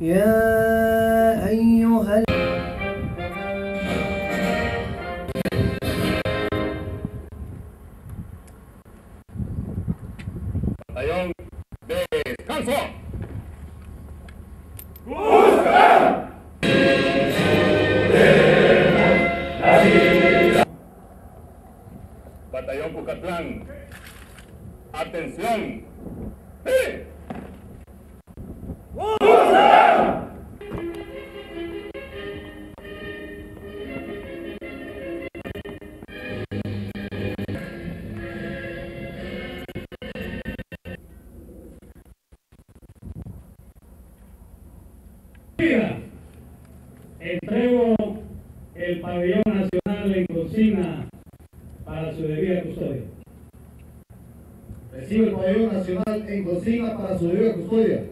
يا أيها اليوم بيتكلفوا Cuscatlán Batallón Cuscatlán, atención. ¡Sí! Entrego el pabellón nacional en consigna para su debida custodia. Recibo el pabellón nacional en consigna para su debida custodia.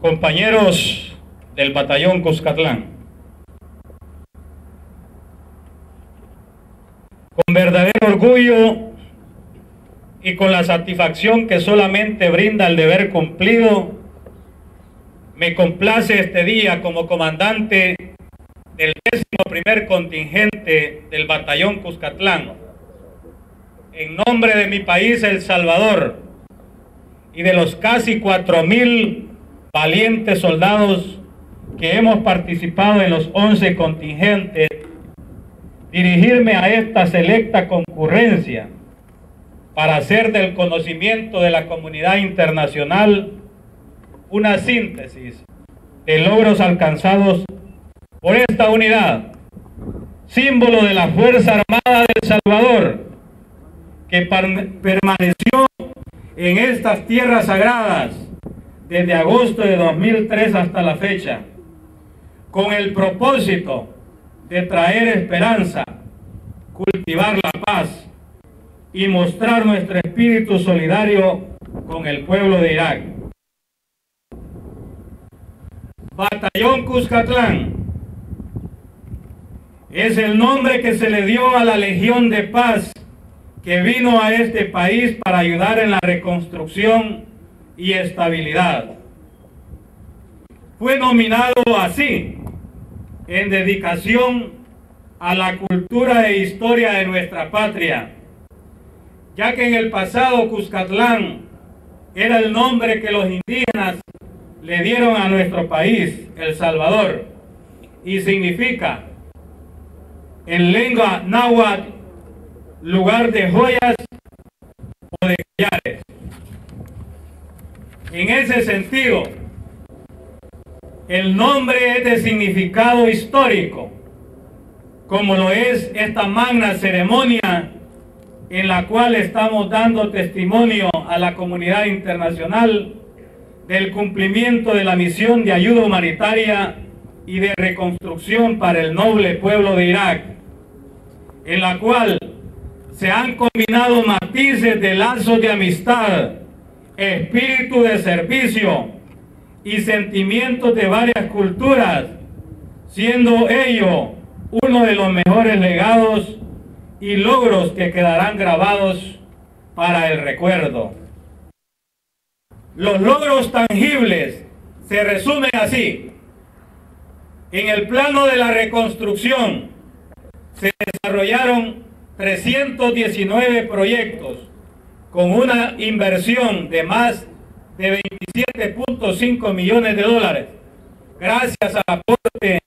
Compañeros del Batallón Cuscatlán, con verdadero orgullo y con la satisfacción que solamente brinda el deber cumplido, me complace este día como comandante del 11º contingente del Batallón Cuscatlán, en nombre de mi país El Salvador y de los casi 4,000 valientes soldados que hemos participado en los 11 contingentes, dirigirme a esta selecta concurrencia para hacer del conocimiento de la comunidad internacional una síntesis de logros alcanzados por esta unidad, símbolo de la Fuerza Armada de El Salvador, que permaneció en estas tierras sagradas desde agosto de 2003 hasta la fecha, con el propósito de traer esperanza, cultivar la paz y mostrar nuestro espíritu solidario con el pueblo de Irak. Batallón Cuscatlán es el nombre que se le dio a la Legión de Paz que vino a este país para ayudar en la reconstrucción y estabilidad. Fue nominado así en dedicación a la cultura e historia de nuestra patria, ya que en el pasado Cuscatlán era el nombre que los indígenas le dieron a nuestro país, El Salvador, y significa en lengua náhuatl lugar de joyas o de collares. En ese sentido, el nombre es de significado histórico, como lo es esta magna ceremonia en la cual estamos dando testimonio a la comunidad internacional del cumplimiento de la misión de ayuda humanitaria y de reconstrucción para el noble pueblo de Irak, en la cual se han combinado matices de lazos de amistad, espíritu de servicio y sentimientos de varias culturas, siendo ello uno de los mejores legados y logros que quedarán grabados para el recuerdo. Los logros tangibles se resumen así. En el plano de la reconstrucción se desarrollaron 319 proyectos, con una inversión de más de 27.5 millones de dólares, gracias al aporte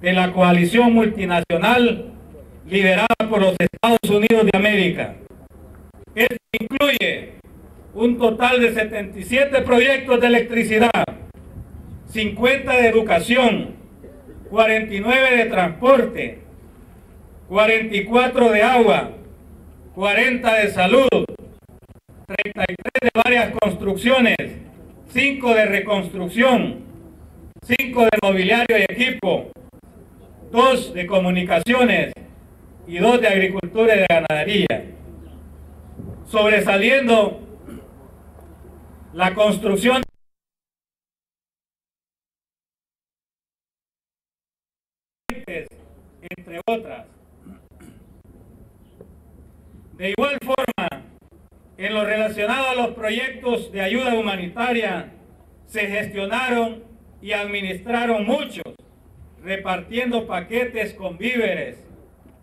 de la coalición multinacional liderada por los Estados Unidos de América. Esto incluye un total de 77 proyectos de electricidad, 50 de educación, 49 de transporte, 44 de agua, 40 de salud, 33 de varias construcciones, 5 de reconstrucción, 5 de mobiliario y equipo, 2 de comunicaciones y 2 de agricultura y de ganadería. Sobresaliendo la construcción de entre otras. De igual forma, en lo relacionado a los proyectos de ayuda humanitaria, se gestionaron y administraron muchos, repartiendo paquetes con víveres,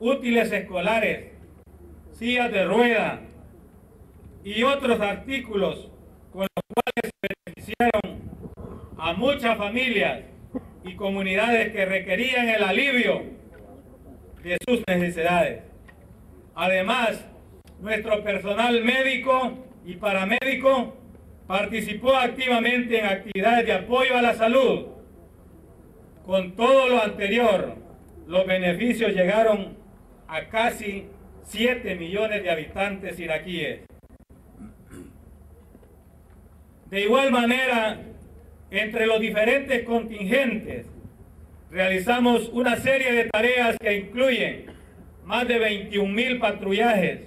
útiles escolares, sillas de rueda y otros artículos con los cuales se beneficiaron a muchas familias y comunidades que requerían el alivio de sus necesidades. Además, nuestro personal médico y paramédico participó activamente en actividades de apoyo a la salud. Con todo lo anterior, los beneficios llegaron a casi 7 millones de habitantes iraquíes. De igual manera, entre los diferentes contingentes, realizamos una serie de tareas que incluyen más de 21.000 patrullajes.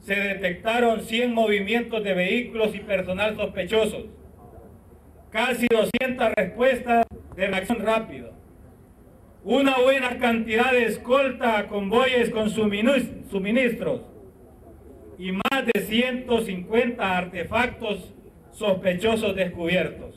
Se detectaron 100 movimientos de vehículos y personal sospechosos, casi 200 respuestas de reacción rápida, una buena cantidad de escolta a convoyes con suministros y más de 150 artefactos sospechosos descubiertos.